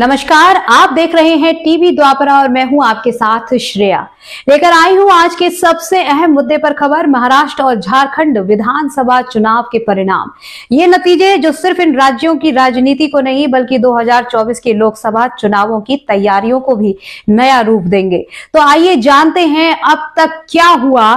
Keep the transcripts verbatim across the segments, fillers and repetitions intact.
नमस्कार, आप देख रहे हैं टीवी द्वापरा और मैं हूं आपके साथ श्रेया। लेकर आई हूं आज के सबसे अहम मुद्दे पर खबर। महाराष्ट्र और झारखंड विधानसभा चुनाव के परिणाम, ये नतीजे जो सिर्फ इन राज्यों की राजनीति को नहीं बल्कि दो हजार चौबीस के लोकसभा चुनावों की तैयारियों को भी नया रूप देंगे। तो आइए जानते हैं अब तक क्या हुआ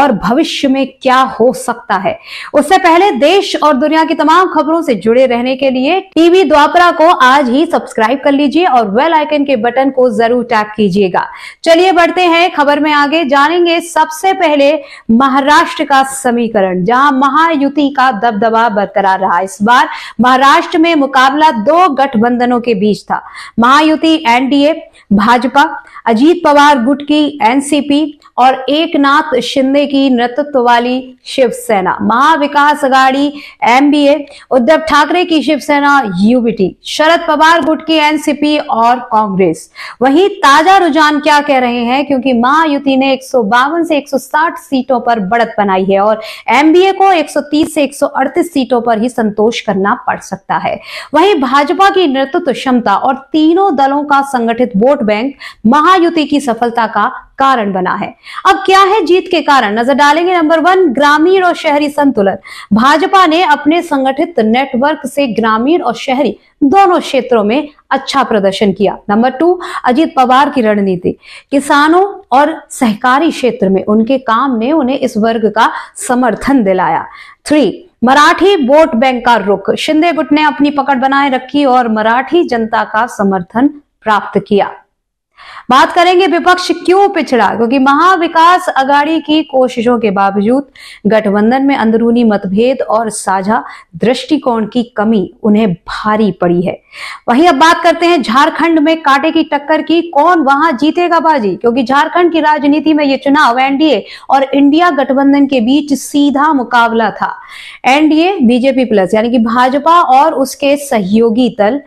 और भविष्य में क्या हो सकता है। उससे पहले देश और दुनिया की तमाम खबरों से जुड़े रहने के लिए टीवी द्वापरा को आज ही सब्सक्राइब कर लीजिए और बेल आइकन के बटन को जरूर टैप कीजिएगा। चलिए बढ़ते हैं खबर में आगे। जानेंगे सबसे पहले महाराष्ट्र का समीकरण, जहां महायुति का दबदबा बरकरार रहा। इस बार महाराष्ट्र में मुकाबला दो गठबंधनों के बीच था। महायुति एनडीए भाजपा, अजीत पवार गुट की एनसीपी और एकनाथ शिंदे की नेतृत्व वाली शिवसेना। महाविकास आघाड़ी एमबीए, उद्धव ठाकरे की शिवसेना यूबीटी, शरद पवार गुट की एनसीपी और कांग्रेस। वहीं ताजा रुझान क्या कह रहे हैं, क्योंकि महायुति ने एक सौ बावन से एक सौ साठ सीटों पर बढ़त बनाई है और एमबीए को एक सौ तीस से एक सौ अड़तीस सीटों पर ही संतोष करना पड़ सकता है। वहीं भाजपा की नेतृत्व क्षमता और तीनों दलों का संगठित वोट बैंक महायुति की सफलता का कारण बना है। अब क्या है जीत के कारण, नजर डालेंगे। नंबर वन, ग्रामीण और शहरी संतुलन। भाजपा ने अपने संगठित नेटवर्क से ग्रामीण और शहरी दोनों क्षेत्रों में अच्छा प्रदर्शन किया। नंबर टू, अजीत पवार की रणनीति। किसानों और सहकारी क्षेत्र में उनके काम ने उन्हें इस वर्ग का समर्थन दिलाया। थ्री, मराठी वोट बैंक का रुख। शिंदे गुट ने अपनी पकड़ बनाए रखी और मराठी जनता का समर्थन प्राप्त किया। बात करेंगे विपक्ष क्यों पिछड़ा, क्योंकि महाविकास आघाड़ी की कोशिशों के बावजूद गठबंधन में अंदरूनी मतभेद और साझा दृष्टिकोण की कमी उन्हें भारी पड़ी है। वहीं अब बात करते हैं झारखंड में कांटे की टक्कर की, कौन वहां जीतेगा बाजी, क्योंकि झारखंड की राजनीति में यह चुनाव एनडीए और इंडिया गठबंधन के बीच सीधा मुकाबला था। एनडीए बीजेपी प्लस यानी कि भाजपा और उसके सहयोगी दल,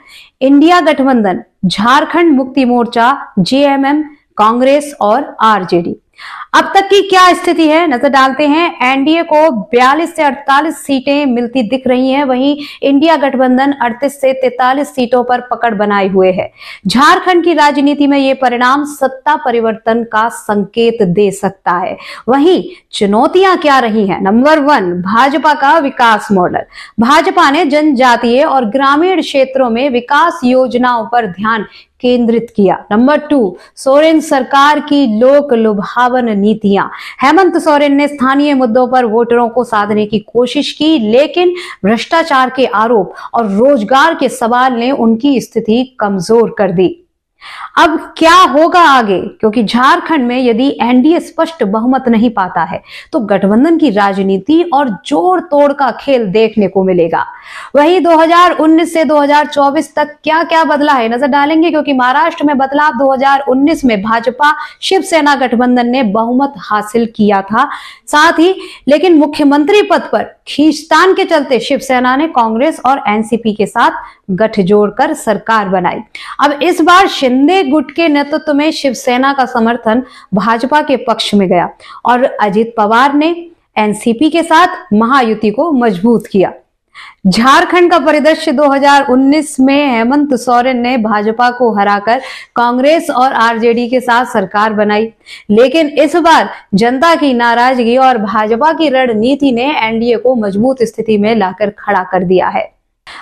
इंडिया गठबंधन, झारखंड मुक्ति मोर्चा, जेएमएम, कांग्रेस और आरजेडी। अब तक की क्या स्थिति है, नजर डालते हैं। एनडीए को बयालीस से अड़तालीस सीटें मिलती दिख रही हैं, वहीं इंडिया गठबंधन अड़तीस से तैंतालीस सीटों पर पकड़ बनाए हुए है। झारखंड की राजनीति में ये परिणाम सत्ता परिवर्तन का संकेत दे सकता है। वहीं चुनौतियां क्या रही हैं, नंबर वन, भाजपा का विकास मॉडल। भाजपा ने जनजातीय और ग्रामीण क्षेत्रों में विकास योजनाओं पर ध्यान केंद्रित किया। नंबर टू, सोरेन सरकार की लोक लुभावन नीतियां। हेमंत सोरेन ने स्थानीय मुद्दों पर वोटरों को साधने की कोशिश की, लेकिन भ्रष्टाचार के आरोप और रोजगार के सवाल ने उनकी स्थिति कमजोर कर दी। अब क्या होगा आगे, क्योंकि झारखंड में यदि एनडीए स्पष्ट बहुमत नहीं पाता है तो गठबंधन की राजनीति और जोड़ तोड़ का खेल देखने को मिलेगा। वहीं दो हजार उन्नीस से दो हजार चौबीस तक क्या क्या बदला है, नजर डालेंगे, क्योंकि महाराष्ट्र में बदलाव। दो हजार उन्नीस में भाजपा शिवसेना गठबंधन ने बहुमत हासिल किया था, साथ ही लेकिन मुख्यमंत्री पद पर खींचतान के चलते शिवसेना ने कांग्रेस और एनसीपी के साथ गठजोड़ कर सरकार बनाई। अब इस बार शिंदे गुट के नेतृत्व में शिवसेना का समर्थन भाजपा के पक्ष में गया और अजीत पवार ने एनसीपी के साथ महायुति को मजबूत किया। झारखंड का परिदृश्य, दो हजार उन्नीस में हेमंत सोरेन ने भाजपा को हराकर कांग्रेस और आरजेडी के साथ सरकार बनाई, लेकिन इस बार जनता की नाराजगी और भाजपा की रणनीति ने एनडीए को मजबूत स्थिति में लाकर खड़ा कर दिया है।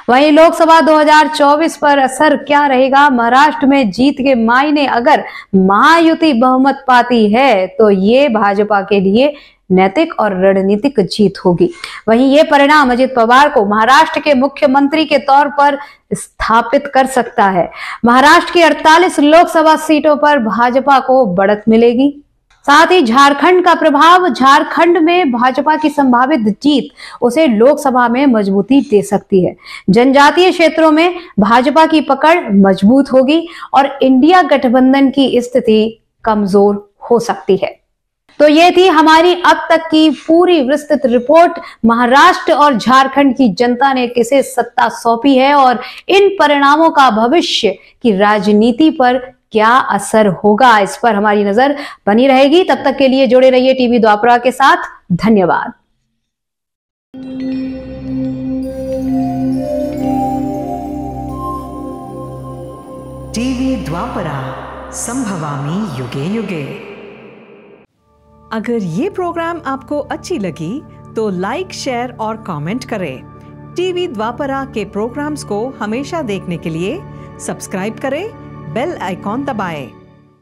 वहीं लोकसभा दो हजार चौबीस पर असर क्या रहेगा, महाराष्ट्र में जीत के मायने, अगर महायुति बहुमत पाती है तो ये भाजपा के लिए नैतिक और रणनीतिक जीत होगी। वहीं ये परिणाम अजित पवार को महाराष्ट्र के मुख्यमंत्री के तौर पर स्थापित कर सकता है। महाराष्ट्र की अड़तालीस लोकसभा सीटों पर भाजपा को बढ़त मिलेगी। साथ ही झारखंड का प्रभाव, झारखंड में भाजपा की संभावित जीत उसे लोकसभा में मजबूती दे सकती है। जनजातीय क्षेत्रों में भाजपा की पकड़ मजबूत होगी और इंडिया गठबंधन की स्थिति कमजोर हो सकती है। तो ये थी हमारी अब तक की पूरी विस्तृत रिपोर्ट। महाराष्ट्र और झारखंड की जनता ने किसे सत्ता सौंपी है और इन परिणामों का भविष्य की राजनीति पर क्या असर होगा, इस पर हमारी नजर बनी रहेगी। तब तक के लिए जुड़े रहिए टीवी द्वापरा के साथ। धन्यवाद। टीवी द्वापरा संभवामी युगे युगे। अगर ये प्रोग्राम आपको अच्छी लगी तो लाइक, शेयर और कमेंट करें। टीवी द्वापरा के प्रोग्राम्स को हमेशा देखने के लिए सब्सक्राइब करें, बेल आइकॉन दबाएं।